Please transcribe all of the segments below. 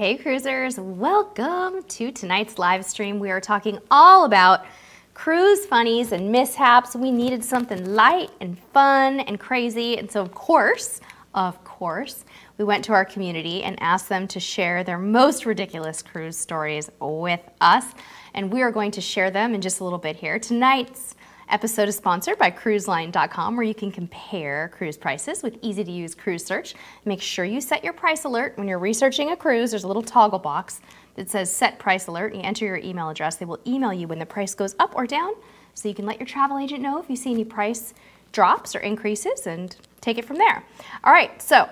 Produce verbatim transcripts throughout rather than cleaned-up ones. Hey cruisers, welcome to tonight's live stream. We are talking all about cruise funnies and mishaps. We needed something light and fun and crazy, and so of course, of course, we went to our community and asked them to share their most ridiculous cruise stories with us, and we are going to share them in just a little bit here. Tonight's episode is sponsored by Cruise Line dot com, where you can compare cruise prices with easy-to-use cruise search. Make sure you set your price alert when you're researching a cruise. There's a little toggle box that says set price alert. You enter your email address. They will email you when the price goes up or down, so you can let your travel agent know if you see any price drops or increases and take it from there. All right, so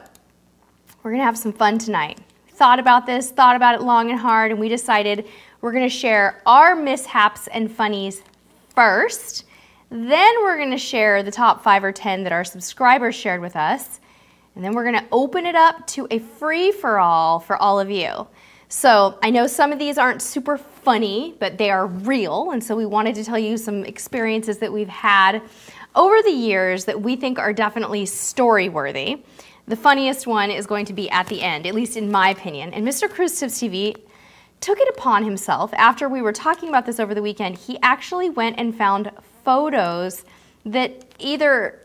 we're gonna have some fun tonight. Thought about this, thought about it long and hard, and we decided we're gonna share our mishaps and funnies first. Then we're gonna share the top five or ten that our subscribers shared with us. And then we're gonna open it up to a free-for-all for all of you. So I know some of these aren't super funny, but they are real. And so we wanted to tell you some experiences that we've had over the years that we think are definitely story-worthy. The funniest one is going to be at the end, at least in my opinion. And Mister Cruise Tips T V took it upon himself, after we were talking about this over the weekend, he actually went and found photos that either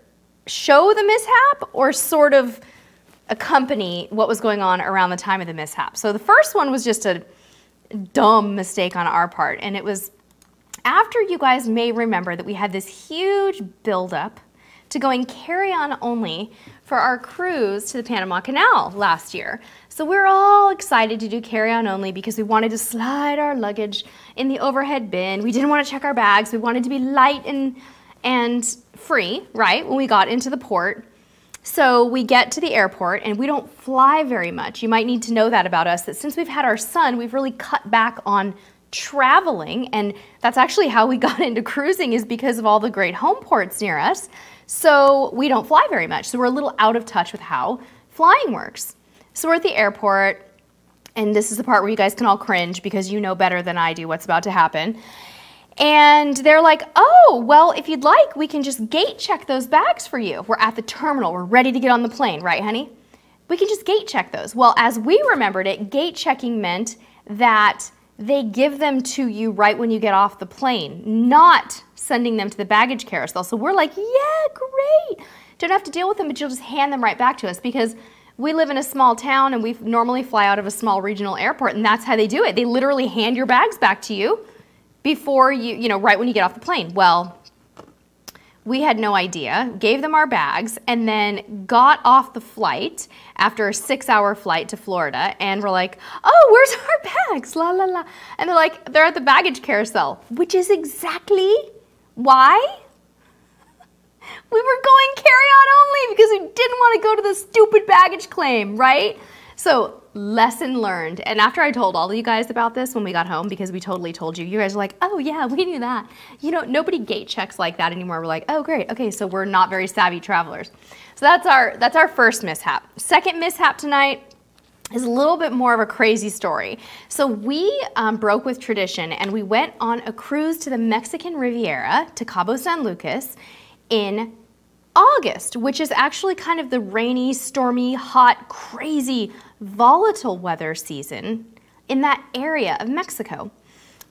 show the mishap or sort of accompany what was going on around the time of the mishap. So the first one was just a dumb mistake on our part, and it was after, you guys may remember that we had this huge buildup to going carry-on only for our cruise to the Panama Canal last year. So we're all excited to do carry-on only because we wanted to slide our luggage in the overhead bin. We didn't want to check our bags. We wanted to be light and, and free, right, when we got into the port. So we get to the airport, and we don't fly very much. You might need to know that about us, that since we've had our son, we've really cut back on traveling, and that's actually how we got into cruising, is because of all the great home ports near us. So we don't fly very much, so we're a little out of touch with how flying works. So we're at the airport, and this is the part where you guys can all cringe because you know better than I do what's about to happen. And they're like, oh, well, if you'd like, we can just gate check those bags for you. We're at the terminal, we're ready to get on the plane, right, honey? We can just gate check those. Well, as we remembered it, gate checking meant that they give them to you right when you get off the plane, not sending them to the baggage carousel. So we're like, yeah, great. Don't have to deal with them, but you'll just hand them right back to us, because we live in a small town and we normally fly out of a small regional airport, and that's how they do it. They literally hand your bags back to you before you, you know, right when you get off the plane. Well, we had no idea, gave them our bags, and then got off the flight after a six-hour flight to Florida, and we're like, oh, where's our bags, la, la, la. And they're like, they're at the baggage carousel, which is exactly why we were going carry-on only, because we didn't want to go to the stupid baggage claim, right? So lesson learned. And after I told all of you guys about this when we got home, because we totally told you, you guys were like, oh yeah, we knew that. You know, nobody gate checks like that anymore. We're like, oh great, okay, so we're not very savvy travelers. So that's our, that's our first mishap. Second mishap tonight is a little bit more of a crazy story. So we um, broke with tradition, and we went on a cruise to the Mexican Riviera, to Cabo San Lucas, in August, which is actually kind of the rainy, stormy, hot, crazy, volatile weather season in that area of Mexico.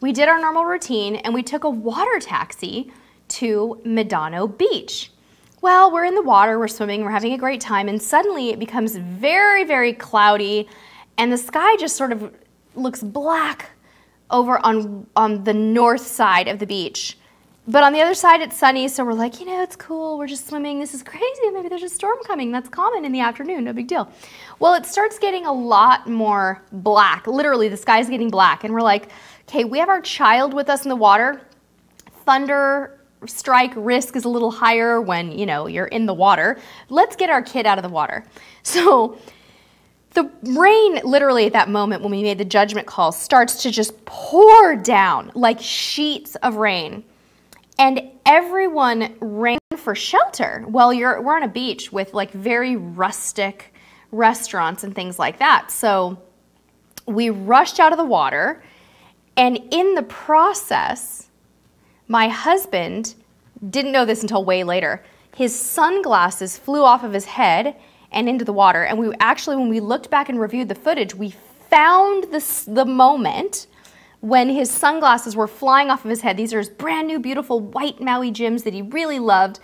We did our normal routine, and we took a water taxi to Medano Beach. Well, we're in the water, we're swimming, we're having a great time, and suddenly it becomes very, very cloudy, and the sky just sort of looks black over on, on the north side of the beach. But on the other side, it's sunny, so we're like, you know, it's cool, we're just swimming, this is crazy, maybe there's a storm coming, that's common in the afternoon, no big deal. Well, it starts getting a lot more black, literally the sky's getting black, and we're like, okay, we have our child with us in the water, thunder strike risk is a little higher when, you know, you're in the water, let's get our kid out of the water. So the rain, literally at that moment when we made the judgment call, starts to just pour down like sheets of rain. And everyone ran for shelter. Well, you're, we're on a beach with like very rustic restaurants and things like that. So we rushed out of the water, and in the process, my husband didn't know this until way later. His sunglasses flew off of his head and into the water. And we actually, when we looked back and reviewed the footage, we found the, the moment when his sunglasses were flying off of his head. These are his brand new, beautiful white Maui Jims that he really loved.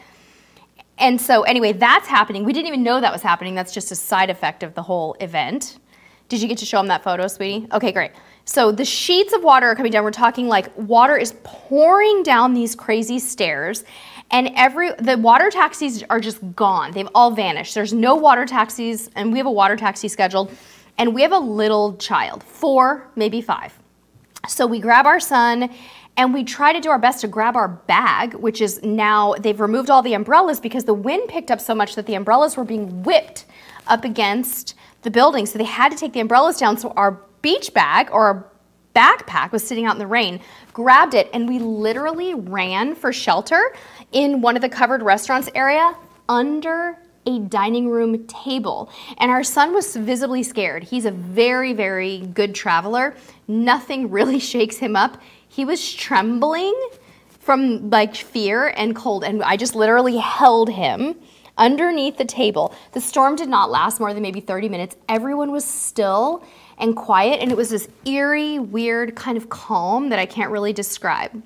And so anyway, that's happening. We didn't even know that was happening. That's just a side effect of the whole event. Did you get to show him that photo, sweetie? Okay, great. So the sheets of water are coming down. We're talking like water is pouring down these crazy stairs, and every the water taxis are just gone. They've all vanished. There's no water taxis, and we have a water taxi scheduled, and we have a little child, four, maybe five. So we grab our son, and we try to do our best to grab our bag, which is now, they've removed all the umbrellas because the wind picked up so much that the umbrellas were being whipped up against the building. So they had to take the umbrellas down. So our beach bag or our backpack was sitting out in the rain, grabbed it, and we literally ran for shelter in one of the covered restaurants area under a dining room table. And our son was visibly scared. He's a very, very good traveler. Nothing really shakes him up. He was trembling from like fear and cold, and I just literally held him underneath the table. The storm did not last more than maybe thirty minutes. Everyone was still and quiet, and it was this eerie, weird kind of calm that I can't really describe.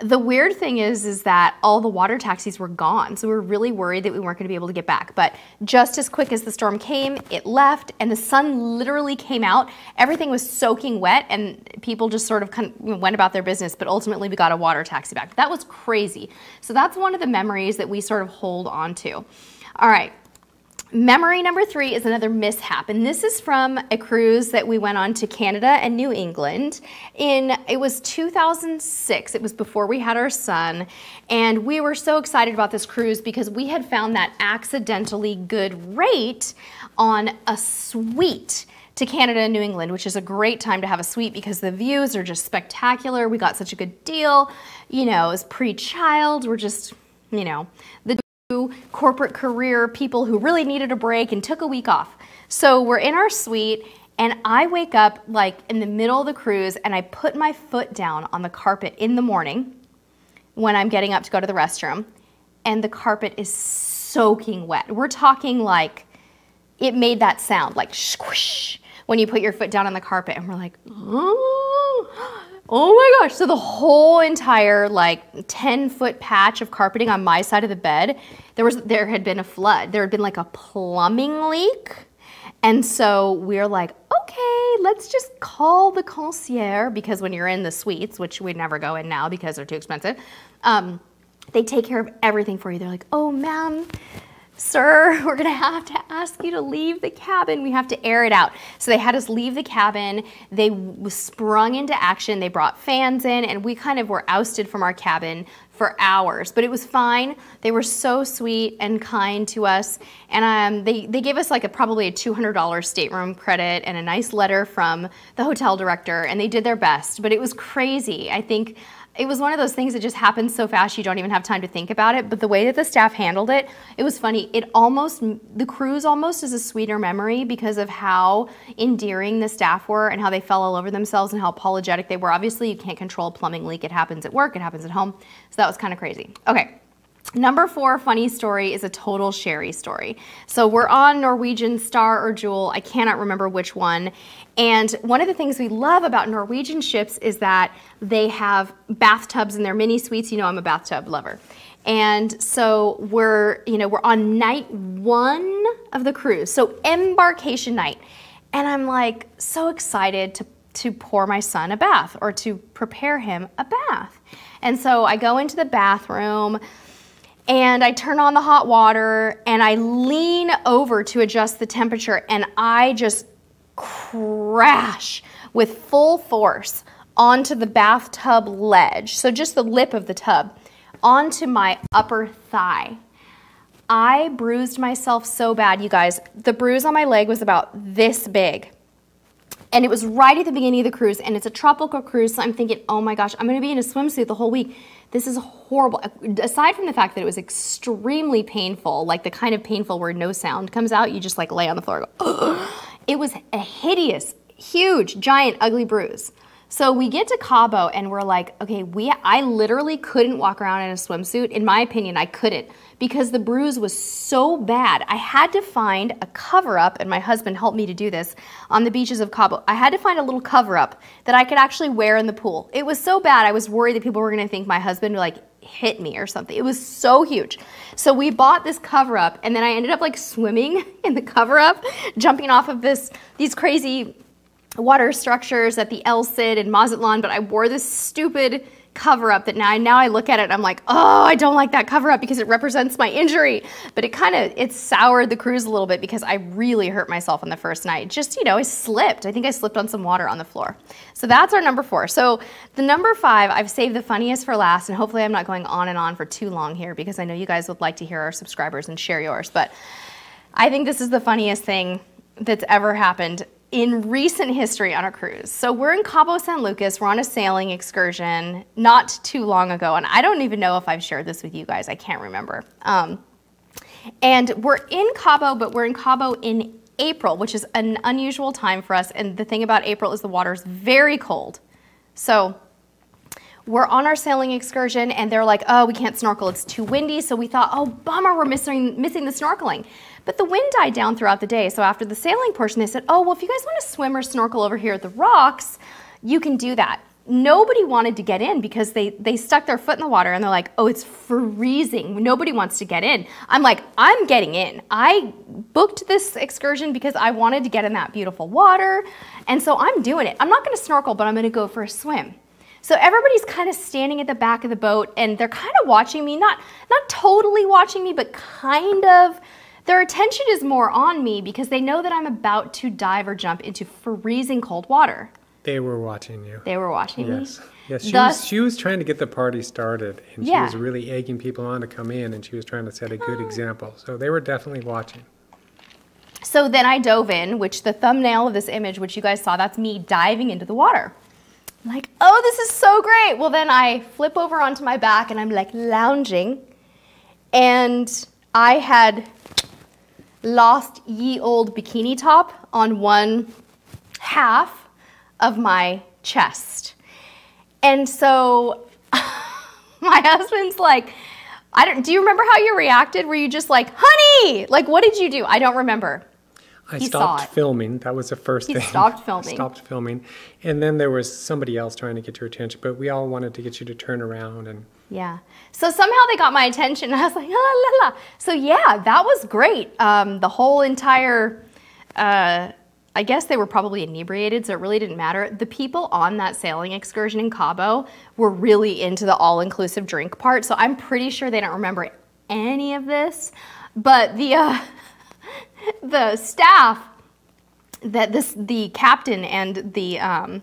The weird thing is, is that all the water taxis were gone, so we were really worried that we weren't gonna be able to get back. But just as quick as the storm came, it left, and the sun literally came out. Everything was soaking wet, and people just sort of, kind of went about their business, but ultimately we got a water taxi back. That was crazy. So that's one of the memories that we sort of hold on to. All right. Memory number three is another mishap, and this is from a cruise that we went on to Canada and New England. In it was two thousand six. It was before we had our son, and we were so excited about this cruise because we had found that accidentally good rate on a suite to Canada and New England, which is a great time to have a suite because the views are just spectacular. We got such a good deal. You know, as pre-child, we're just, you know, the corporate career people who really needed a break and took a week off. So we're in our suite, and I wake up like in the middle of the cruise, and I put my foot down on the carpet in the morning when I'm getting up to go to the restroom, and the carpet is soaking wet. We're talking like it made that sound like squish when you put your foot down on the carpet, and we're like, oh. Oh my gosh, so the whole entire like ten foot patch of carpeting on my side of the bed, there was there had been a flood. There had been like a plumbing leak. And so we're like, okay, let's just call the concierge, because when you're in the suites, which we never go in now because they're too expensive, um, they take care of everything for you. They're like, oh ma'am, sir, we're gonna have to ask you to leave the cabin. We have to air it out. So they had us leave the cabin. They sprung into action. They brought fans in, and we kind of were ousted from our cabin for hours, but it was fine. They were so sweet and kind to us. And um, they, they gave us like a, probably a two hundred dollar stateroom credit and a nice letter from the hotel director, and they did their best, but it was crazy. I think it was one of those things that just happens so fast you don't even have time to think about it, but the way that the staff handled it, it was funny. It almost, the cruise almost is a sweeter memory because of how endearing the staff were and how they fell all over themselves and how apologetic they were. Obviously, you can't control a plumbing leak. It happens at work, it happens at home, so that was kind of crazy. Okay. Number four funny story is a total Sherry story. So we're on Norwegian Star or Jewel, I cannot remember which one, and one of the things we love about Norwegian ships is that they have bathtubs in their mini suites. You know, I'm a bathtub lover. And so we're, you know, we're on night one of the cruise, so embarkation night, and I'm like so excited to to pour my son a bath or to prepare him a bath. And so I go into the bathroom, and I turn on the hot water, and I lean over to adjust the temperature, and I just crash with full force onto the bathtub ledge, so just the lip of the tub, onto my upper thigh. I bruised myself so bad, you guys. The bruise on my leg was about this big. And it was right at the beginning of the cruise, and it's a tropical cruise, so I'm thinking, oh my gosh, I'm gonna be in a swimsuit the whole week. This is horrible. Aside from the fact that it was extremely painful, like the kind of painful where no sound comes out, you just like lay on the floor and go, ugh. It was a hideous, huge, giant, ugly bruise. So we get to Cabo and we're like, okay, we I literally couldn't walk around in a swimsuit. In my opinion, I couldn't, because the bruise was so bad. I had to find a cover-up, and my husband helped me to do this, on the beaches of Cabo. I had to find a little cover-up that I could actually wear in the pool. It was so bad, I was worried that people were gonna think my husband like hit me or something. It was so huge. So we bought this cover-up, and then I ended up like swimming in the cover-up, jumping off of this these crazy water structures at the El Cid and Mazatlan, but I wore this stupid cover-up that now, now I look at it and I'm like, oh, I don't like that cover-up because it represents my injury. But it kind of, it soured the cruise a little bit because I really hurt myself on the first night. Just, you know, I slipped. I think I slipped on some water on the floor. So that's our number four. So the number five, I've saved the funniest for last, and hopefully I'm not going on and on for too long here because I know you guys would like to hear our subscribers and share yours. But I think this is the funniest thing that's ever happened in recent history on a cruise. So we're in Cabo San Lucas, we're on a sailing excursion not too long ago, and I don't even know if I've shared this with you guys, I can't remember. Um, and we're in Cabo, but we're in Cabo in April, which is an unusual time for us, and the thing about April is the water's very cold. So we're on our sailing excursion, and they're like, oh, we can't snorkel, it's too windy, so we thought, oh, bummer, we're missing, missing the snorkeling. But the wind died down throughout the day, so after the sailing portion, they said, oh, well, if you guys want to swim or snorkel over here at the rocks, you can do that. Nobody wanted to get in because they, they stuck their foot in the water, and they're like, oh, it's freezing. Nobody wants to get in. I'm like, I'm getting in. I booked this excursion because I wanted to get in that beautiful water, and so I'm doing it. I'm not going to snorkel, but I'm going to go for a swim. So everybody's kind of standing at the back of the boat, and they're kind of watching me, not, not totally watching me, but kind of. Their attention is more on me because they know that I'm about to dive or jump into freezing cold water. They were watching you. They were watching yes. me. Yes, she, Thus, was, she was trying to get the party started, and yeah. she was really egging people on to come in, and she was trying to set a good example. So they were definitely watching. So then I dove in, which the thumbnail of this image, which you guys saw, that's me diving into the water. I'm like, oh, this is so great. Well, then I flip over onto my back, and I'm like lounging, and I had lost ye old bikini top on one half of my chest. And so my husband's like, I don't, do you remember how you reacted? Were you just like, honey, like, what did you do? I don't remember. I he stopped filming. That was the first he thing. He stopped filming. I stopped filming. And then there was somebody else trying to get your attention, but we all wanted to get you to turn around. And yeah. So somehow they got my attention. I was like, la, la, la. So yeah, that was great. Um, the whole entire, uh, I guess they were probably inebriated, so it really didn't matter. The people on that sailing excursion in Cabo were really into the all-inclusive drink part, so I'm pretty sure they don't remember any of this. But the... Uh, the staff, that this the captain and the um,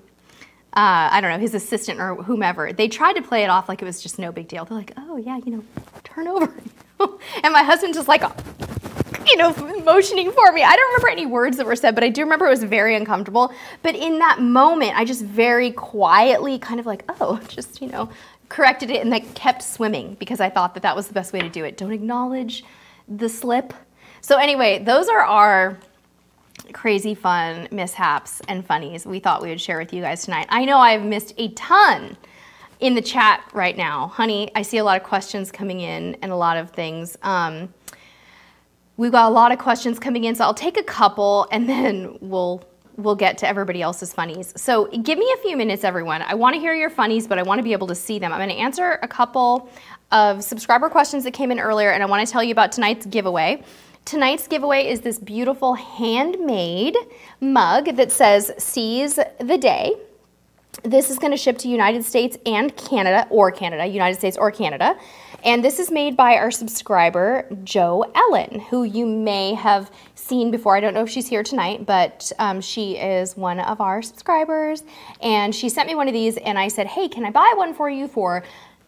uh, I don't know, his assistant or whomever, they tried to play it off like it was just no big deal. They're like, oh yeah, you know, turn over. And my husband's just like, you know, motioning for me. I don't remember any words that were said, but I do remember it was very uncomfortable. But in that moment, I just very quietly kind of like, oh, just, you know, corrected it and like kept swimming because I thought that that was the best way to do it. Don't acknowledge the slip. So anyway, those are our crazy fun mishaps and funnies we thought we would share with you guys tonight. I know I've missed a ton in the chat right now. Honey, I see a lot of questions coming in and a lot of things. Um, we've got a lot of questions coming in, so I'll take a couple and then we'll we'll get to everybody else's funnies. So give me a few minutes, everyone. I want to hear your funnies, but I want to be able to see them. I'm going to answer a couple of subscriber questions that came in earlier, and I want to tell you about tonight's giveaway. Tonight's giveaway is this beautiful handmade mug that says Seize the Day. This is going to ship to United States and Canada, or Canada, United States or Canada. And this is made by our subscriber, Jo Ellen, who you may have seen before. I don't know if she's here tonight, but um, she is one of our subscribers. And she sent me one of these, and I said, hey, can I buy one for you for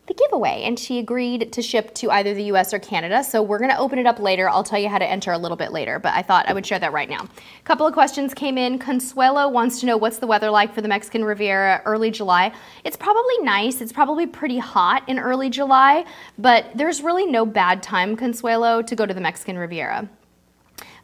the giveaway? And she agreed to ship to either the U S or Canada. So we're gonna open it up later. I'll tell you how to enter a little bit later, but I thought I would share that right now. A couple of questions came in. Consuelo wants to know, what's the weather like for the Mexican Riviera early July? It's probably nice. It's probably pretty hot in early July, but there's really no bad time, Consuelo, to go to the Mexican Riviera.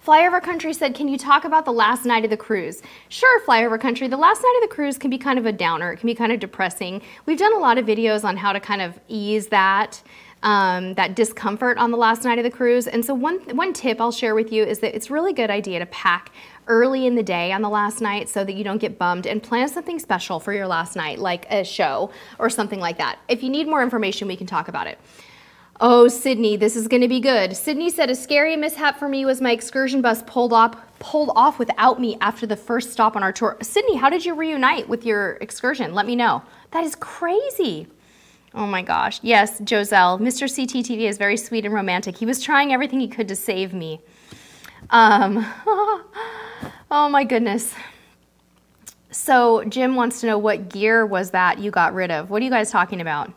Flyover Country said, can you talk about the last night of the cruise? Sure, Flyover Country. The last night of the cruise can be kind of a downer. It can be kind of depressing. We've done a lot of videos on how to kind of ease that. Um, that discomfort on the last night of the cruise. And so one, one tip I'll share with you is that it's a really good idea to pack early in the day on the last night so that you don't get bummed, and plan something special for your last night, like a show or something like that. If you need more information, we can talk about it. Oh, Sydney, this is gonna be good. Sydney said, a scary mishap for me was my excursion bus pulled off, pulled off without me after the first stop on our tour. Sydney, how did you reunite with your excursion? Let me know. That is crazy. Oh my gosh. Yes, Joselle. Mister C T T V is very sweet and romantic. He was trying everything he could to save me. Um, oh my goodness. So Jim wants to know, what gear was that you got rid of? What are you guys talking about?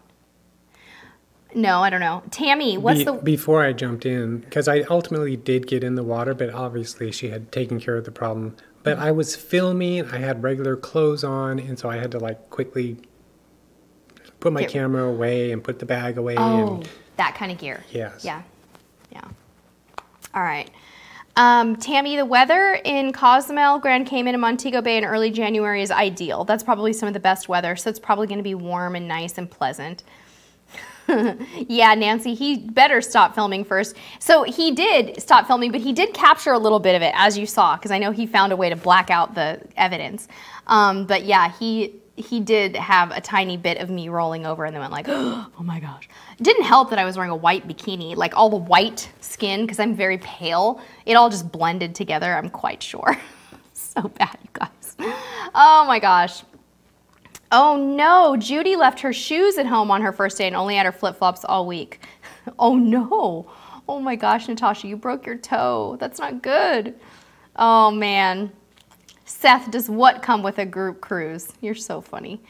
No, I don't know. Tammy, what's Be, the... Before I jumped in, because I ultimately did get in the water, but obviously she had taken care of the problem. But I was filming, I had regular clothes on, and so I had to like quickly... put my camera away and put the bag away. Oh, and that kind of gear. Yes. Yeah. Yeah. All right. Um, Tammy, the weather in Cozumel, Grand Cayman, and Montego Bay in early January is ideal. That's probably some of the best weather, so it's probably going to be warm and nice and pleasant. Yeah, Nancy, he better stop filming first. So he did stop filming, but he did capture a little bit of it, as you saw, because I know he found a way to black out the evidence. Um, but yeah, he... he did have a tiny bit of me rolling over and then went like, oh my gosh. It didn't help that I was wearing a white bikini, like all the white skin, because I'm very pale. It all just blended together, I'm quite sure. So bad, you guys. Oh my gosh. Oh no, Judy left her shoes at home on her first day and only had her flip-flops all week. Oh no. Oh my gosh, Natasha, you broke your toe. That's not good. Oh man. Seth, does what come with a group cruise? You're so funny.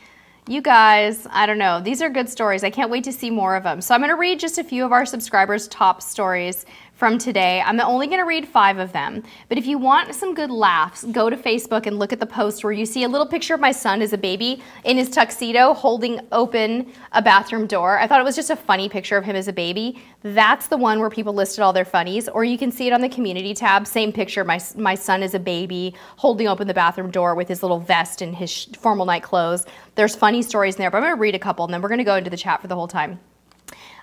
You guys, I don't know. These are good stories. I can't wait to see more of them. So I'm going to read just a few of our subscribers' top stories from today. I'm only going to read five of them. But if you want some good laughs, go to Facebook and look at the post where you see a little picture of my son as a baby in his tuxedo holding open a bathroom door. I thought it was just a funny picture of him as a baby. That's the one where people listed all their funnies. Or you can see it on the community tab. Same picture, my, my son as a baby holding open the bathroom door with his little vest and his sh formal night clothes. There's funny stories in there, but I'm going to read a couple and then we're going to go into the chat for the whole time.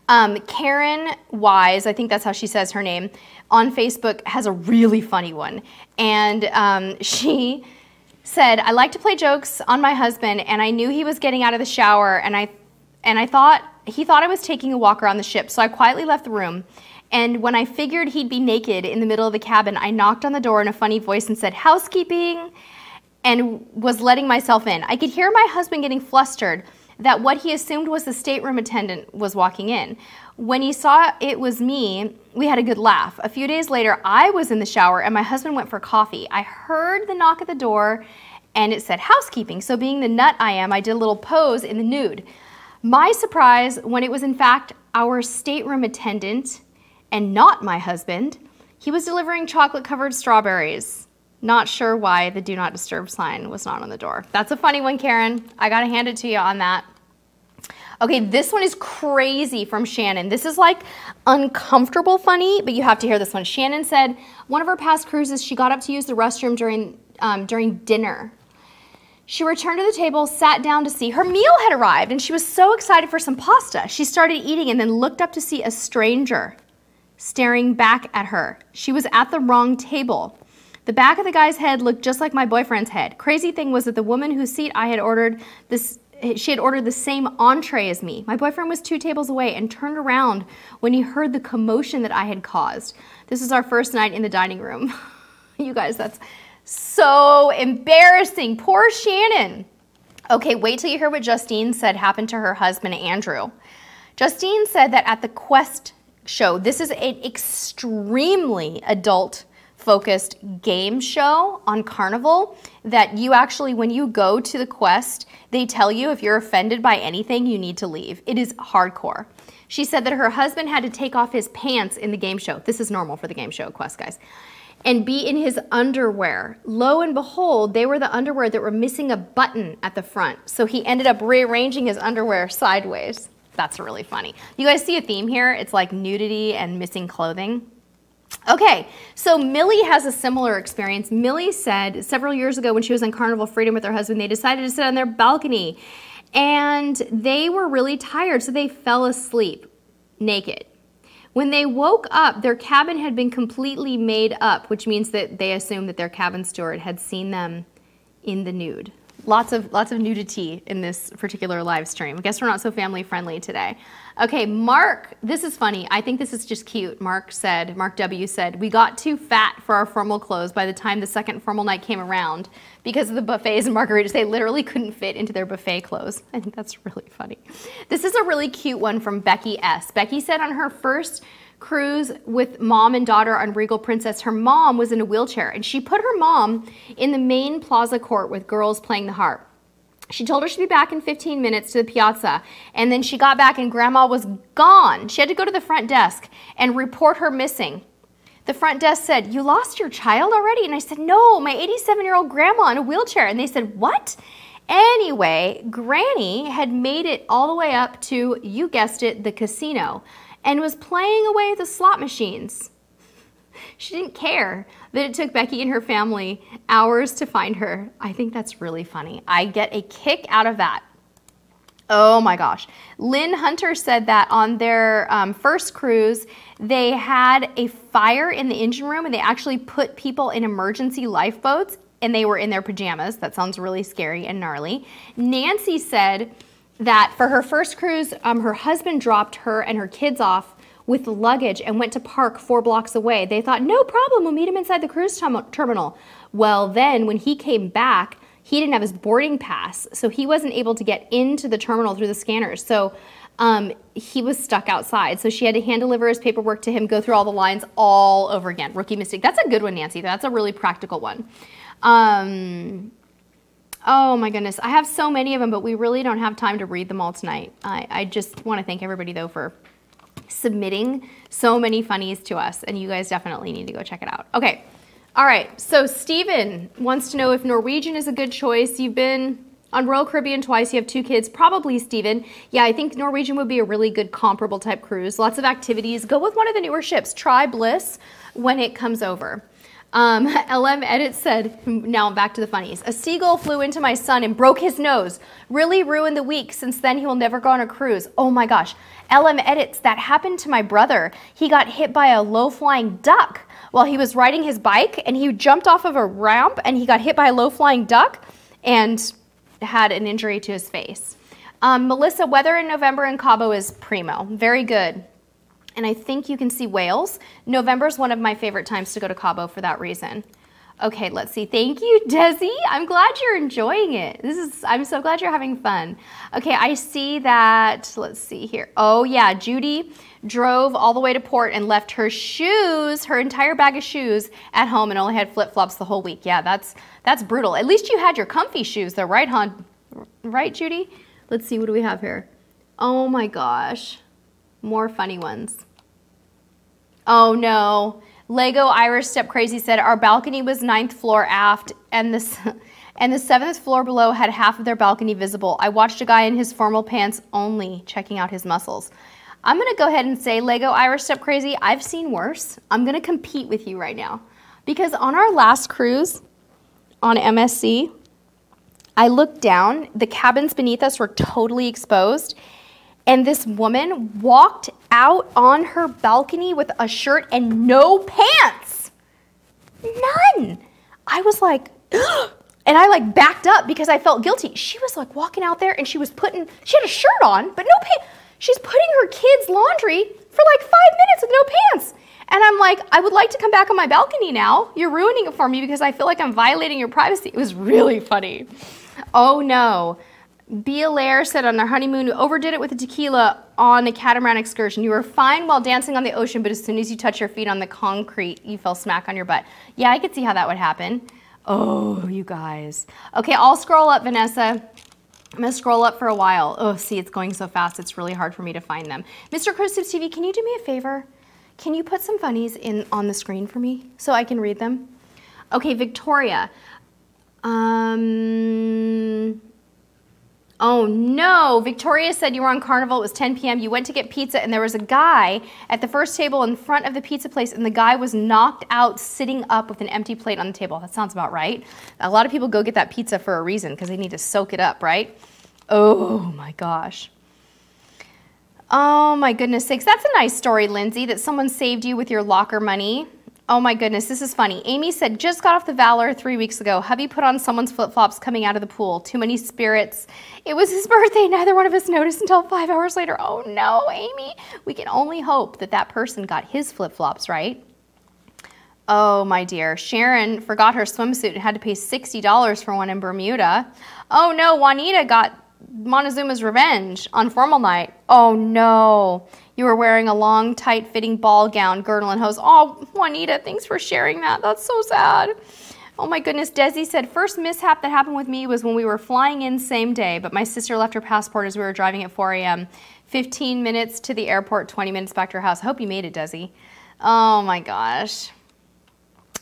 Um, Karen Wise, I think that's how she says her name, on Facebook has a really funny one. And um, she said, I like to play jokes on my husband, and I knew he was getting out of the shower, and I, and I thought, he thought I was taking a walk around the ship, so I quietly left the room. And when I figured he'd be naked in the middle of the cabin, I knocked on the door in a funny voice and said, housekeeping, and was letting myself in. I could hear my husband getting flustered that what he assumed was the stateroom attendant was walking in. When he saw it was me, we had a good laugh. A few days later, I was in the shower and my husband went for coffee. I heard the knock at the door and it said housekeeping. So being the nut I am, I did a little pose in the nude. My surprise when it was in fact our stateroom attendant and not my husband. He was delivering chocolate-covered strawberries. Not sure why the do not disturb sign was not on the door. That's a funny one, Karen. I gotta hand it to you on that. Okay, this one is crazy from Shannon. This is like uncomfortable funny, but you have to hear this one. Shannon said, one of her past cruises, she got up to use the restroom during, um, during dinner. She returned to the table, sat down to see her meal had arrived, and she was so excited for some pasta. She started eating and then looked up to see a stranger staring back at her. She was at the wrong table. The back of the guy's head looked just like my boyfriend's head. Crazy thing was that the woman whose seat I had ordered, this, she had ordered the same entree as me. My boyfriend was two tables away and turned around when he heard the commotion that I had caused. This is our first night in the dining room. You guys, that's so embarrassing. Poor Shannon. Okay, wait till you hear what Justine said happened to her husband, Andrew. Justine said that at the Quest show, this is an extremely adult focused game show on Carnival that you actually, when you go to the Quest, they tell you if you're offended by anything, you need to leave. It is hardcore. She said that her husband had to take off his pants in the game show. This is normal for the game show Quest, guys. And be in his underwear. Lo and behold, they were the underwear that were missing a button at the front. So he ended up rearranging his underwear sideways. That's really funny. You guys see a theme here? It's like nudity and missing clothing. Okay, so Millie has a similar experience. Millie said several years ago when she was on Carnival Freedom with her husband, they decided to sit on their balcony and they were really tired, so they fell asleep naked. When they woke up, their cabin had been completely made up, which means that they assumed that their cabin steward had seen them in the nude. Lots of lots of nudity in this particular live stream. I guess we're not so family friendly today. Okay, Mark, this is funny. I think this is just cute. Mark said, Mark W said, we got too fat for our formal clothes by the time the second formal night came around because of the buffets and margaritas. They literally couldn't fit into their buffet clothes. I think that's really funny. This is a really cute one from Becky S. Becky said on her first cruise with mom and daughter on Regal Princess, her mom was in a wheelchair and she put her mom in the main plaza court with girls playing the harp. She told her she'd be back in fifteen minutes to the piazza, and then she got back and grandma was gone. She had to go to the front desk and report her missing. The front desk said, "You lost your child already?" And I said, "No, my eighty-seven-year-old grandma in a wheelchair." And they said, "What?" Anyway, Granny had made it all the way up to, you guessed it, the casino, and was playing away at the slot machines. She didn't care that it took Becky and her family hours to find her. I think that's really funny. I get a kick out of that. Oh my gosh. Lynn Hunter said that on their um, first cruise, they had a fire in the engine room and they actually put people in emergency lifeboats and they were in their pajamas. That sounds really scary and gnarly. Nancy said that for her first cruise, um, her husband dropped her and her kids off with luggage and went to park four blocks away. They thought, no problem, we'll meet him inside the cruise terminal. Well, then when he came back, he didn't have his boarding pass, so he wasn't able to get into the terminal through the scanners. So um, he was stuck outside. So she had to hand deliver his paperwork to him, go through all the lines all over again. Rookie mistake. That's a good one, Nancy. That's a really practical one. Um, Oh my goodness, I have so many of them, but we really don't have time to read them all tonight. I, I just want to thank everybody though for submitting so many funnies to us, and you guys definitely need to go check it out. Okay, all right, so Steven wants to know if Norwegian is a good choice. You've been on Royal Caribbean twice, you have two kids, probably, Steven. Yeah, I think Norwegian would be a really good comparable type cruise, lots of activities. Go with one of the newer ships, try Bliss when it comes over. Um, L M Edit said, now back to the funnies, a seagull flew into my son and broke his nose. Really ruined the week. Since then, he will never go on a cruise. Oh my gosh. L M Edits, that happened to my brother. He got hit by a low-flying duck while he was riding his bike, and he jumped off of a ramp, and he got hit by a low-flying duck and had an injury to his face. Um, Melissa, weather in November in Cabo is primo. Very good. And I think you can see whales. November is one of my favorite times to go to Cabo for that reason. Okay, let's see. Thank you, Desi. I'm glad you're enjoying it. This is, I'm so glad you're having fun. Okay, I see that. Let's see here. Oh yeah, Judy drove all the way to port and left her shoes, her entire bag of shoes at home and only had flip-flops the whole week. Yeah, that's that's brutal. At least you had your comfy shoes though, right, hon? Right, Judy? Let's see, what do we have here? Oh my gosh. More funny ones. Oh no. Lego Irish Step Crazy said, our balcony was ninth floor aft and the, and the seventh floor below had half of their balcony visible. I watched a guy in his formal pants only checking out his muscles. I'm gonna go ahead and say, Lego Irish Step Crazy, I've seen worse. I'm gonna compete with you right now. Because on our last cruise on M S C, I looked down, the cabins beneath us were totally exposed, and this woman walked out on her balcony with a shirt and no pants. None. I was like, and I like backed up because I felt guilty. She was like walking out there and she was putting, she had a shirt on, but no pants. She's putting her kids' laundry for like five minutes with no pants. And I'm like, I would like to come back on my balcony now. You're ruining it for me because I feel like I'm violating your privacy. It was really funny. Oh no. Bielair said on their honeymoon, you overdid it with the tequila on a catamaran excursion. You were fine while dancing on the ocean, but as soon as you touch your feet on the concrete, you fell smack on your butt. Yeah, I could see how that would happen. Oh, you guys. Okay, I'll scroll up, Vanessa. I'm gonna scroll up for a while. Oh, see, it's going so fast, it's really hard for me to find them. Mister Cruise Tips T V, can you do me a favor? Can you put some funnies in on the screen for me so I can read them? Okay, Victoria. Um... Oh no, Victoria said you were on Carnival, it was ten p m, you went to get pizza and there was a guy at the first table in front of the pizza place and the guy was knocked out sitting up with an empty plate on the table. That sounds about right. A lot of people go get that pizza for a reason because they need to soak it up, right? Oh my gosh. Oh my goodness sakes, that's a nice story, Lindsay, that someone saved you with your locker money. Oh my goodness, this is funny. Amy said, just got off the Valor three weeks ago. Hubby put on someone's flip-flops coming out of the pool. Too many spirits. It was his birthday. Neither one of us noticed until five hours later. Oh no, Amy. We can only hope that that person got his flip-flops, right? Oh my dear. Sharon forgot her swimsuit and had to pay sixty dollars for one in Bermuda. Oh no, Juanita got Montezuma's revenge on formal night. Oh no. You were wearing a long, tight-fitting ball gown, girdle, and hose. Oh, Juanita, thanks for sharing that. That's so sad. Oh my goodness. Desi said, first mishap that happened with me was when we were flying in same day, but my sister left her passport as we were driving at four a m fifteen minutes to the airport, twenty minutes back to her house. I hope you made it, Desi. Oh my gosh.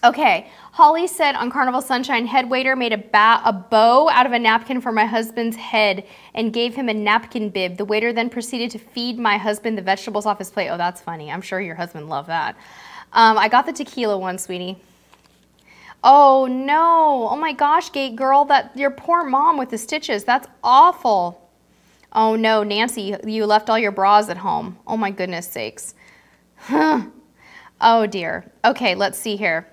Okay, Holly said on Carnival Sunshine, head waiter made a, ba a bow out of a napkin for my husband's head and gave him a napkin bib. The waiter then proceeded to feed my husband the vegetables off his plate. Oh, that's funny. I'm sure your husband loved that. Um, I got the tequila one, sweetie. Oh, no. Oh, my gosh, Gate Girl, that your poor mom with the stitches. That's awful. Oh, no, Nancy, you left all your bras at home. Oh, my goodness sakes. Huh. Oh, dear. Okay, let's see here.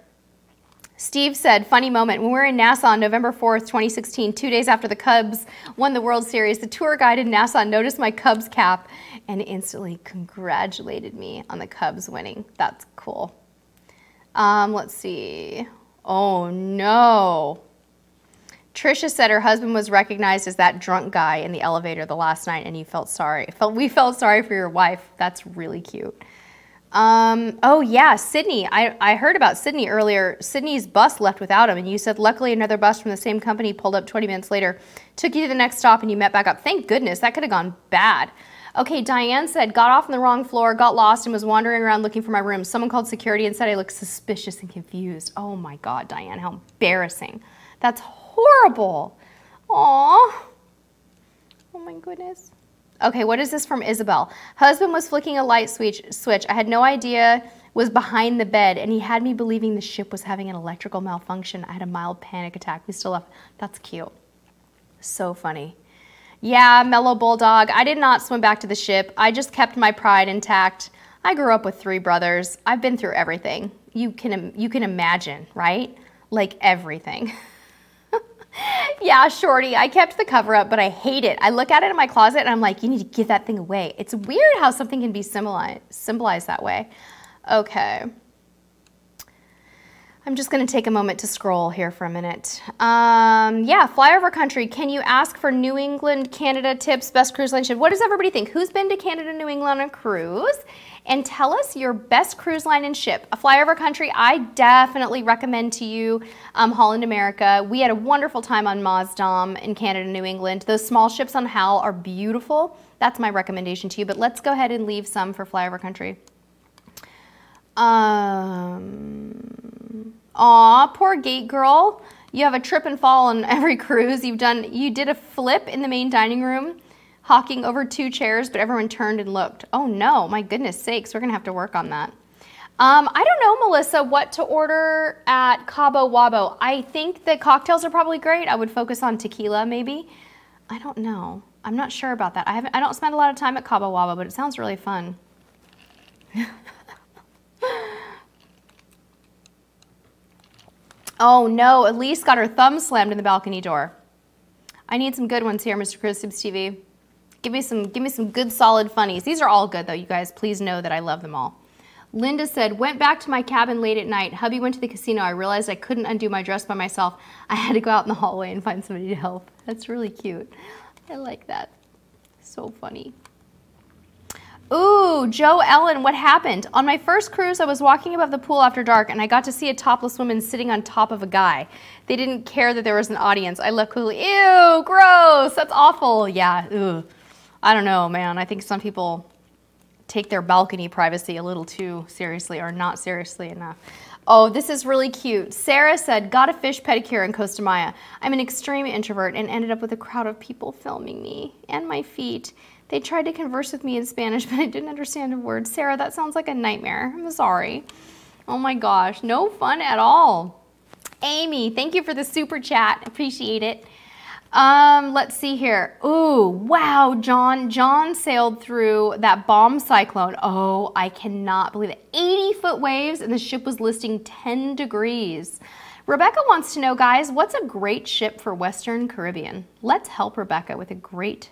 Steve said, funny moment, when we were in Nassau on November fourth, twenty sixteen, two days after the Cubs won the World Series, the tour guide in Nassau noticed my Cubs cap and instantly congratulated me on the Cubs winning. That's cool. Um, let's see. Oh, no. Trisha said her husband was recognized as that drunk guy in the elevator the last night and you felt sorry. We felt sorry for your wife. That's really cute. Um, oh yeah, Sydney. I, I heard about Sydney earlier. Sydney's bus left without him and you said luckily another bus from the same company pulled up twenty minutes later, took you to the next stop and you met back up. Thank goodness, that could have gone bad. Okay, Diane said, got off on the wrong floor, got lost and was wandering around looking for my room. Someone called security and said I looked suspicious and confused. Oh my God, Diane, how embarrassing. That's horrible. Aw. Oh my goodness. Okay, what is this from Isabel? Husband was flicking a light switch. Switch. I had no idea was behind the bed, and he had me believing the ship was having an electrical malfunction. I had a mild panic attack. We still left. That's cute. So funny. Yeah, Mellow Bulldog. I did not swim back to the ship. I just kept my pride intact. I grew up with three brothers. I've been through everything. You can, you can imagine, right? Like everything. Yeah, Shorty, I kept the cover up, but I hate it. I look at it in my closet and I'm like, you need to give that thing away. It's weird how something can be symbolized, symbolized that way. Okay. I'm just going to take a moment to scroll here for a minute. Um, yeah, flyover country. Can you ask for New England, Canada tips, best cruise line ship? What does everybody think? Who's been to Canada, New England on a cruise? And tell us your best cruise line and ship. A flyover country, I definitely recommend to you um, Holland America. We had a wonderful time on Mazdam in Canada, New England. Those small ships on Hal are beautiful. That's my recommendation to you, but let's go ahead and leave some for flyover country. Um, aw, poor Gate Girl. You have a trip and fall on every cruise. You've done, you did a flip in the main dining room, hawking over two chairs, but everyone turned and looked. Oh no, my goodness sakes, we're gonna have to work on that. Um, I don't know, Melissa, what to order at Cabo Wabo. I think the cocktails are probably great. I would focus on tequila maybe. I don't know. I'm not sure about that. I haven't, I don't spend a lot of time at Cabo Wabo, but it sounds really fun. Oh no, Elise got her thumb slammed in the balcony door. I need some good ones here, Mister Cruise Tips T V. Give me some, give me some good solid funnies. These are all good though, you guys. Please know that I love them all. Linda said, went back to my cabin late at night. Hubby went to the casino. I realized I couldn't undo my dress by myself. I had to go out in the hallway and find somebody to help. That's really cute. I like that. So funny. Ooh, Joe Ellen, what happened? On my first cruise, I was walking above the pool after dark and I got to see a topless woman sitting on top of a guy. They didn't care that there was an audience. I left quickly. Ew, gross. That's awful. Yeah, ew. I don't know, man. I think some people take their balcony privacy a little too seriously or not seriously enough. Oh, this is really cute. Sarah said, got a fish pedicure in Costa Maya. I'm an extreme introvert and ended up with a crowd of people filming me and my feet. They tried to converse with me in Spanish, but I didn't understand a word. Sarah, that sounds like a nightmare. I'm sorry. Oh my gosh, no fun at all. Amy, thank you for the super chat. Appreciate it. Um, let's see here. Ooh, wow, John. John sailed through that bomb cyclone. Oh, I cannot believe it. eighty foot waves and the ship was listing ten degrees. Rebecca wants to know, guys, what's a great ship for Western Caribbean? Let's help Rebecca with a great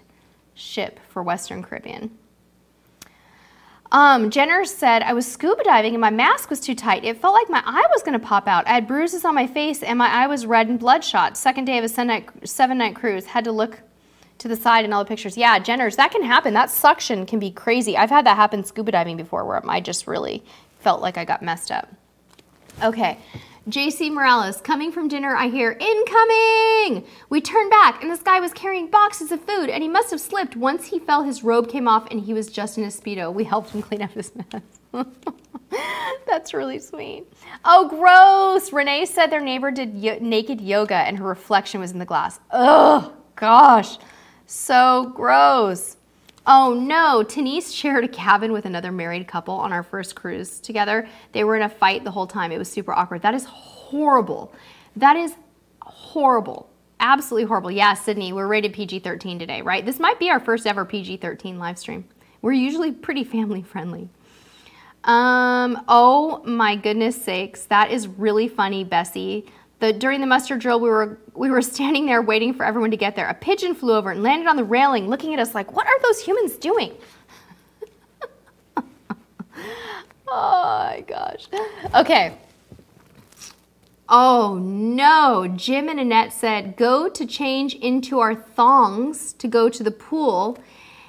ship for Western Caribbean. Um, Jenner said, I was scuba diving and my mask was too tight. It felt like my eye was going to pop out. I had bruises on my face and my eye was red and bloodshot. Second day of a seven-night cruise. Had to look to the side in all the pictures. Yeah, Jenner's, that can happen. That suction can be crazy. I've had that happen scuba diving before where I just really felt like I got messed up. Okay. J C Morales, coming from dinner, I hear, incoming! We turn back, and this guy was carrying boxes of food, and he must have slipped. Once he fell, his robe came off, and he was just in his Speedo. We helped him clean up his mess. That's really sweet. Oh, gross! Renee said their neighbor did yo- naked yoga, and her reflection was in the glass. Oh, gosh. So gross. Oh no, Denise shared a cabin with another married couple on our first cruise together. They were in a fight the whole time. It was super awkward. That is horrible. That is horrible. Absolutely horrible. Yeah, Sydney, we're rated P G thirteen today, right? This might be our first ever P G thirteen live stream. We're usually pretty family friendly. Um, oh my goodness sakes, that is really funny, Bessie. The, during the muster drill, we were we were standing there waiting for everyone to get there. A pigeon flew over and landed on the railing, looking at us like, what are those humans doing? Oh, my gosh. Okay. Oh, no. Jim and Annette said, go to change into our thongs to go to the pool.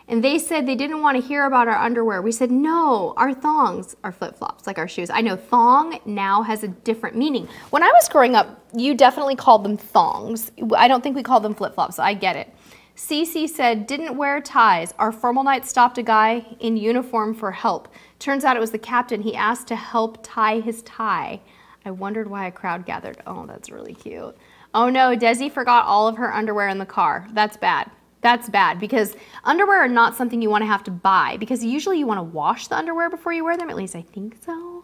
And they said they didn't want to hear about our underwear. We said, no, our thongs are flip-flops, like our shoes. I know thong now has a different meaning. When I was growing up, you definitely called them thongs. I don't think we called them flip-flops, so I get it. Cece said, didn't wear ties. Our formal night stopped a guy in uniform for help. Turns out it was the captain. He asked to help tie his tie. I wondered why a crowd gathered. Oh, that's really cute. Oh no, Desi forgot all of her underwear in the car. That's bad. That's bad because underwear are not something you want to have to buy because usually you want to wash the underwear before you wear them. At least I think so.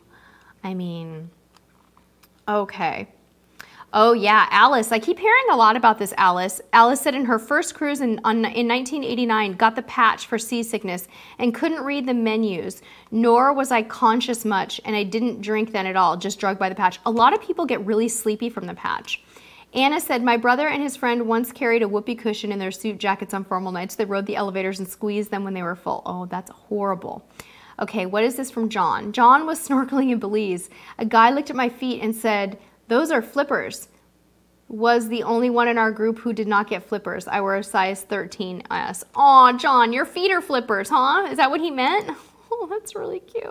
I mean, okay. Oh yeah, Alice. I keep hearing a lot about this, Alice. Alice said in her first cruise in, on, in nineteen eighty-nine, got the patch for seasickness and couldn't read the menus, nor was I conscious much, and I didn't drink then at all, just drugged by the patch. A lot of people get really sleepy from the patch. Anna said, my brother and his friend once carried a whoopee cushion in their suit jackets on formal nights. They rode the elevators and squeezed them when they were full. Oh, that's horrible. Okay, what is this from John? John was snorkeling in Belize. A guy looked at my feet and said, those are flippers. Was the only one in our group who did not get flippers. I wore a size thirteen S. Aw, John, your feet are flippers, huh? Is that what he meant? Oh, that's really cute.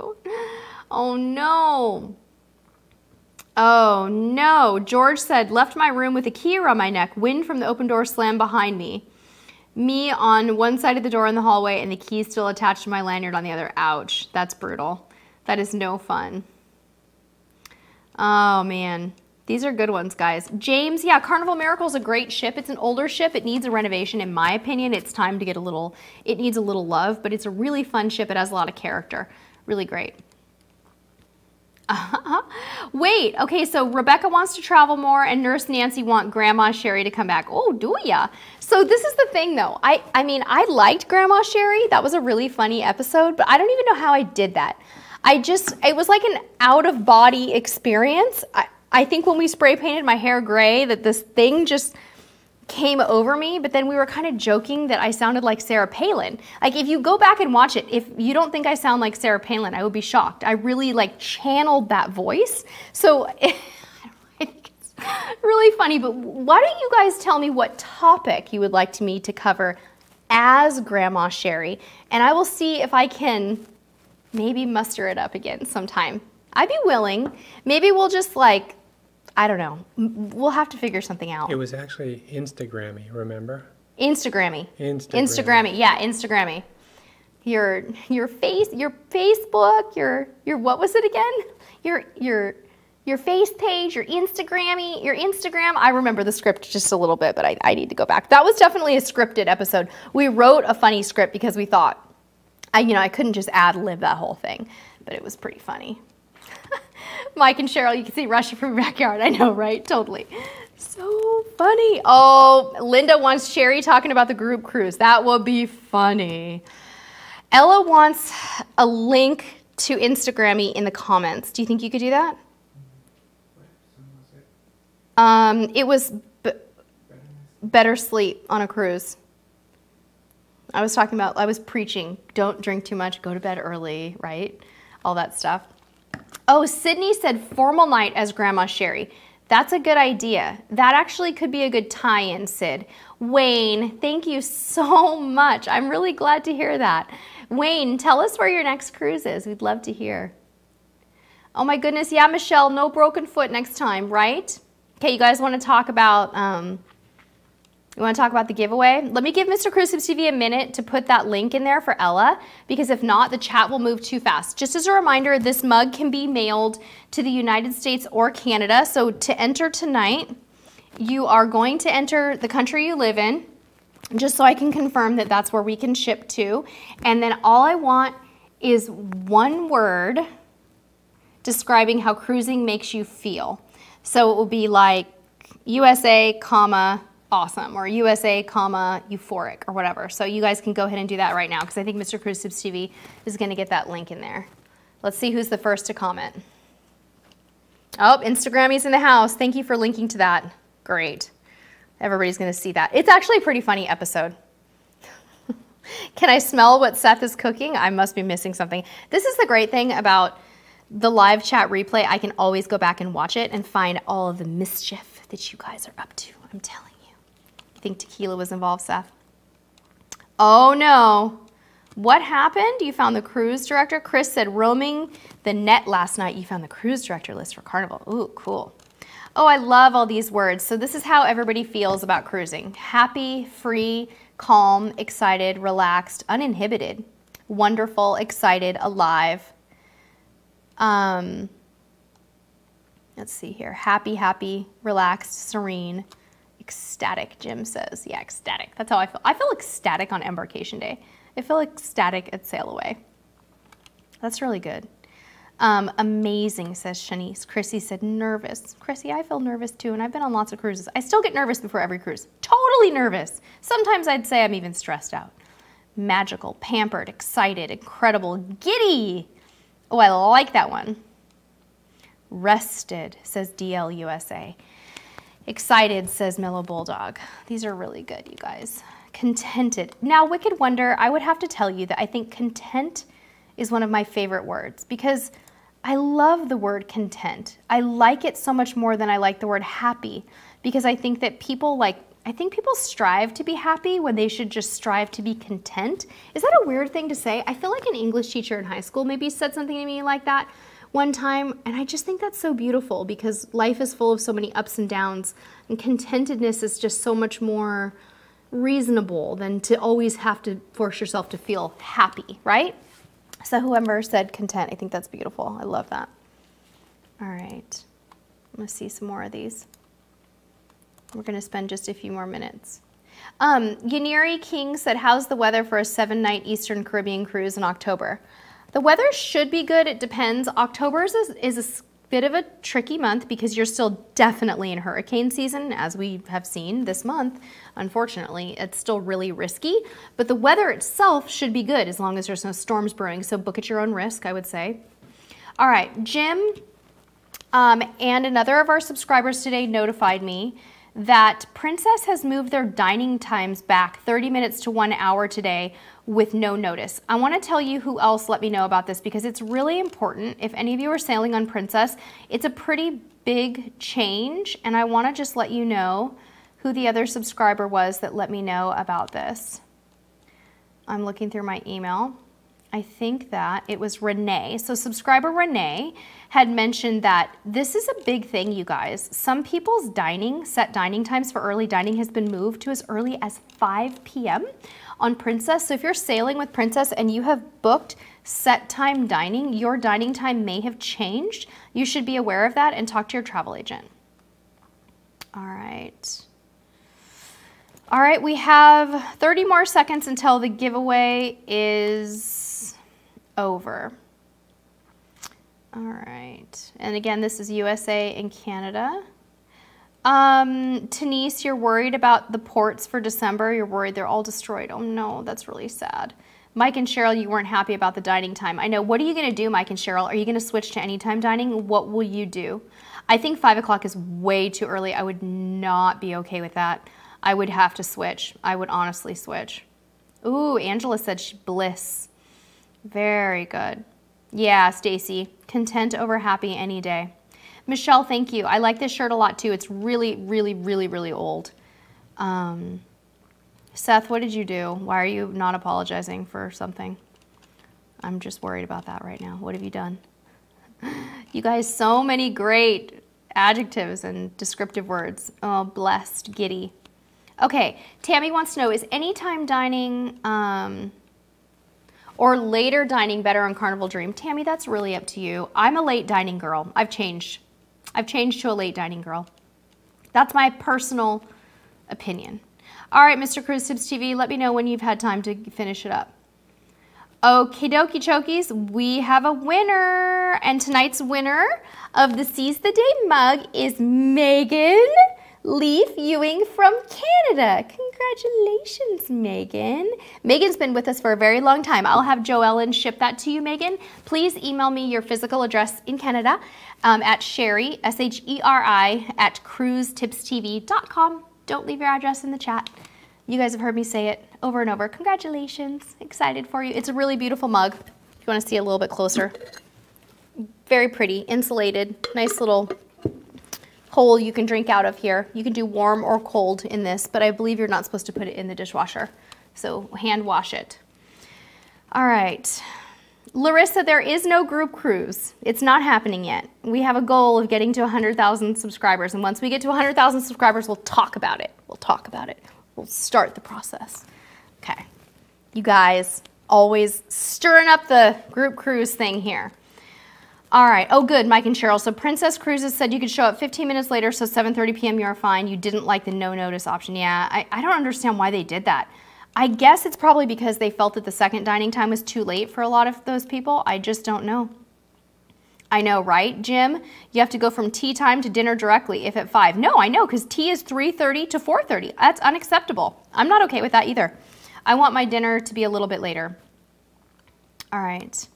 Oh, no. Oh no, George said, left my room with a key around my neck. Wind from the open door slammed behind me. Me on one side of the door in the hallway and the key still attached to my lanyard on the other. Ouch, that's brutal. That is no fun. Oh man, these are good ones, guys. James, yeah, Carnival Miracle is a great ship. It's an older ship. It needs a renovation. In my opinion, it's time to get a little, it needs a little love, but it's a really fun ship. It has a lot of character. Really great. Uh-huh. Wait, okay, so Rebecca wants to travel more and Nurse Nancy want Grandma Sherry to come back. Oh, do ya? So this is the thing though. I, I mean, I liked Grandma Sherry. That was a really funny episode, but I don't even know how I did that. I just, it was like an out-of-body experience. I, I think when we spray painted my hair gray that this thing just came over me, but then we were kind of joking that I sounded like Sarah Palin. Like if you go back and watch it, if you don't think I sound like Sarah Palin, I would be shocked. I really like channeled that voice. So it, I think it's really funny, but why don't you guys tell me what topic you would like me to cover as Grandma Sherry, and I will see if I can maybe muster it up again sometime. I'd be willing. Maybe we'll just like, I don't know. We'll have to figure something out. It was actually Instagrammy, remember? Instagrammy. Instagrammy. Instagrammy. Yeah, Instagrammy. your your face, your Facebook, your your what was it again? Your your your face page, your Instagrammy, your Instagram. I remember the script just a little bit, but I, I need to go back. That was definitely a scripted episode. We wrote a funny script because we thought, I you know, I couldn't just ad lib that whole thing, but it was pretty funny. Mike and Cheryl, you can see Russia from the backyard. I know, right? Totally. So funny. Oh, Linda wants Sherry talking about the group cruise. That would be funny. Ella wants a link to Instagrammy in the comments. Do you think you could do that? Um, it was b better sleep on a cruise. I was talking about, I was preaching, don't drink too much, go to bed early, right? All that stuff. Oh, Sydney said formal night as Grandma Sherry. That's a good idea. That actually could be a good tie-in, Sid. Wayne, thank you so much. I'm really glad to hear that. Wayne, tell us where your next cruise is. We'd love to hear. Oh my goodness, yeah, Michelle, no broken foot next time, right? Okay, you guys want to talk about, um, you want to talk about the giveaway? Let me give Mister Cruise Tips T V a minute to put that link in there for Ella, because if not, the chat will move too fast. Just as a reminder, this mug can be mailed to the United States or Canada. So to enter tonight, you are going to enter the country you live in, just so I can confirm that that's where we can ship to. And then all I want is one word describing how cruising makes you feel. So it will be like U S A, comma, awesome, or U S A, comma, euphoric, or whatever. So you guys can go ahead and do that right now, because I think Mister Cruise Tips T V is going to get that link in there. Let's see who's the first to comment. Oh, Instagrammy's in the house. Thank you for linking to that. Great. Everybody's going to see that. It's actually a pretty funny episode. Can I smell what Seth is cooking? I must be missing something. This is the great thing about the live chat replay. I can always go back and watch it and find all of the mischief that you guys are up to. I'm telling you. Think tequila was involved, Seth? Oh no. What happened? You found the cruise director? Chris said, roaming the net last night, you found the cruise director list for Carnival. Ooh, cool. Oh, I love all these words. So this is how everybody feels about cruising. Happy, free, calm, excited, relaxed, uninhibited, wonderful, excited, alive. Um, let's see here. Happy, happy, relaxed, serene. Ecstatic, Jim says. Yeah, ecstatic. That's how I feel. I feel ecstatic on embarkation day. I feel ecstatic at sail away. That's really good. Um, amazing, says Shanice. Chrissy said nervous. Chrissy, I feel nervous too, and I've been on lots of cruises. I still get nervous before every cruise. Totally nervous. Sometimes I'd say I'm even stressed out. Magical, pampered, excited, incredible, giddy. Oh, I like that one. Rested, says D L U S A. Excited, says Mellow Bulldog. These are really good, you guys. Contented. Now, Wicked Wonder, I would have to tell you that I think content is one of my favorite words, because I love the word content. I like it so much more than I like the word happy, because I think that people like, I think people strive to be happy when they should just strive to be content. Is that a weird thing to say? I feel like an English teacher in high school maybe said something to me like that one time, and I just think that's so beautiful, because life is full of so many ups and downs, and contentedness is just so much more reasonable than to always have to force yourself to feel happy, right? So whoever said content, I think that's beautiful. I love that. All right, I'm gonna see some more of these. We're gonna spend just a few more minutes. Um, Yaniri King said, how's the weather for a seven night Eastern Caribbean cruise in October? The weather should be good, it depends. October is a, is a bit of a tricky month, because you're still definitely in hurricane season, as we have seen this month. Unfortunately, it's still really risky, but the weather itself should be good as long as there's no storms brewing, so book at your own risk, I would say. All right, Jim um, and another of our subscribers today notified me that Princess has moved their dining times back thirty minutes to one hour today with no notice. I want to tell you who else let me know about this, because it's really important. If any of you are sailing on Princess, it's a pretty big change, and I want to just let you know who the other subscriber was that let me know about this. I'm looking through my email. I think that it was Renee. So subscriber Renee had mentioned that this is a big thing, you guys. Some people's dining, set dining times for early dining has been moved to as early as five p m on Princess. So if you're sailing with Princess and you have booked set time dining, your dining time may have changed. You should be aware of that and talk to your travel agent. All right. All right, we have thirty more seconds until the giveaway is over. All right, and again, this is U S A and Canada. Um, Denise, you're worried about the ports for December. You're worried they're all destroyed. Oh no, that's really sad. Mike and Cheryl, you weren't happy about the dining time. I know, what are you gonna do, Mike and Cheryl? Are you gonna switch to anytime dining? What will you do? I think five o'clock is way too early. I would not be okay with that. I would have to switch. I would honestly switch. Ooh, Angela said she bliss. Very good. Yeah, Stacy, content over happy any day. Michelle, thank you. I like this shirt a lot too. It's really, really, really, really old. Um, Seth, what did you do? Why are you not apologizing for something? I'm just worried about that right now. What have you done? You guys, so many great adjectives and descriptive words. Oh, blessed, giddy. Okay, Tammy wants to know, is anytime dining um, or later dining better on Carnival Dream? Tammy, that's really up to you. I'm a late dining girl. I've changed. I've changed to a late dining girl. That's my personal opinion. All right, Mister Cruise Tips T V, let me know when you've had time to finish it up. Okie dokie chokies, we have a winner. And tonight's winner of the Seize the Day mug is Megan Leaf Ewing from Canada. Congratulations, Megan. Megan's been with us for a very long time. I'll have Joellen ship that to you, Megan. Please email me your physical address in Canada um, at Sherry, S H E R I, at cruise tips T V dot com. Don't leave your address in the chat. You guys have heard me say it over and over. Congratulations. Excited for you. It's a really beautiful mug. If you want to see a little bit closer. Very pretty, insulated, nice little hole you can drink out of here. You can do warm or cold in this, but I believe you're not supposed to put it in the dishwasher. So hand wash it. All right. Larissa, there is no group cruise. It's not happening yet. We have a goal of getting to one hundred thousand subscribers. And once we get to one hundred thousand subscribers, we'll talk about it. We'll talk about it. We'll start the process. Okay. You guys always stirring up the group cruise thing here. All right, oh good, Mike and Cheryl. So Princess Cruises said you could show up fifteen minutes later, so seven thirty p m you're fine. You didn't like the no notice option. Yeah, I, I don't understand why they did that. I guess it's probably because they felt that the second dining time was too late for a lot of those people. I just don't know. I know, right, Jim? You have to go from tea time to dinner directly, if at five. No, I know, because tea is three thirty to four thirty. That's unacceptable. I'm not okay with that either. I want my dinner to be a little bit later. All right.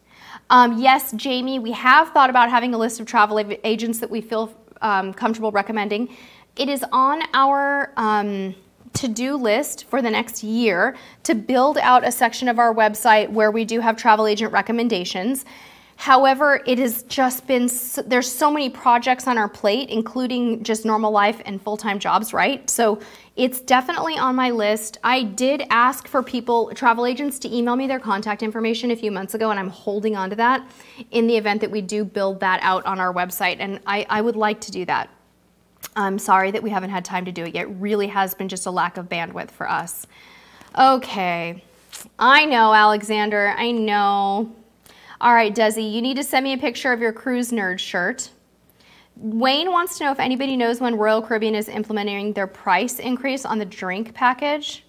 Um, yes, Jamie, we have thought about having a list of travel agents that we feel um, comfortable recommending. It is on our um, to-do list for the next year to build out a section of our website where we do have travel agent recommendations. However, it has just been, there's so many projects on our plate, including just normal life and full-time jobs, right? So it's definitely on my list. I did ask for people, travel agents, to email me their contact information a few months ago, and I'm holding on to that in the event that we do build that out on our website, and I, I would like to do that. I'm sorry that we haven't had time to do it yet. It really has been just a lack of bandwidth for us. Okay. I know, Alexander, I know. All right, Desi, you need to send me a picture of your Cruise Nerd shirt. Wayne wants to know if anybody knows when Royal Caribbean is implementing their price increase on the drink package.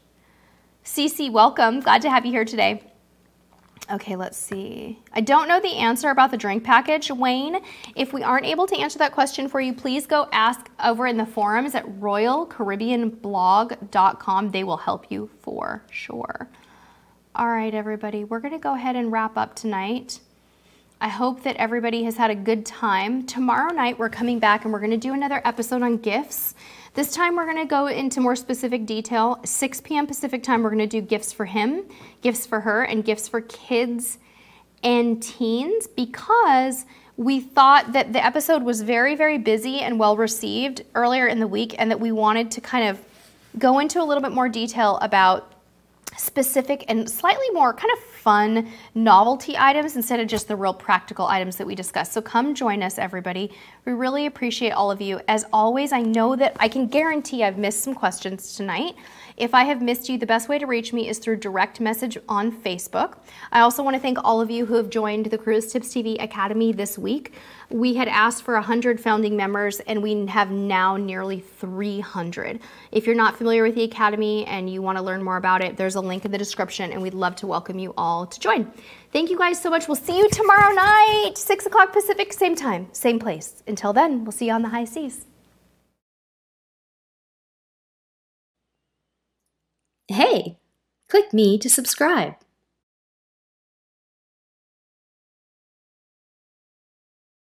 Cece, welcome. Glad to have you here today. Okay, let's see. I don't know the answer about the drink package, Wayne. If we aren't able to answer that question for you, please go ask over in the forums at royal caribbean blog dot com. They will help you for sure. All right, everybody, we're gonna go ahead and wrap up tonight. I hope that everybody has had a good time. Tomorrow night, we're coming back and we're gonna do another episode on gifts. This time, we're gonna go into more specific detail. six p m Pacific time, we're gonna do gifts for him, gifts for her, and gifts for kids and teens, because we thought that the episode was very, very busy and well-received earlier in the week, and that we wanted to kind of go into a little bit more detail about specific and slightly more kind of fun novelty items instead of just the real practical items that we discussed. So come join us, everybody. We really appreciate all of you. As always, I know that I can guarantee I've missed some questions tonight. If I have missed you, the best way to reach me is through direct message on Facebook. I also want to thank all of you who have joined the Cruise Tips T V Academy this week. We had asked for one hundred founding members, and we have now nearly three hundred. If you're not familiar with the Academy and you want to learn more about it, there's a link in the description, and we'd love to welcome you all to join. Thank you guys so much. We'll see you tomorrow night, six o'clock Pacific, same time, same place. Until then, we'll see you on the high seas. Hey, click me to subscribe.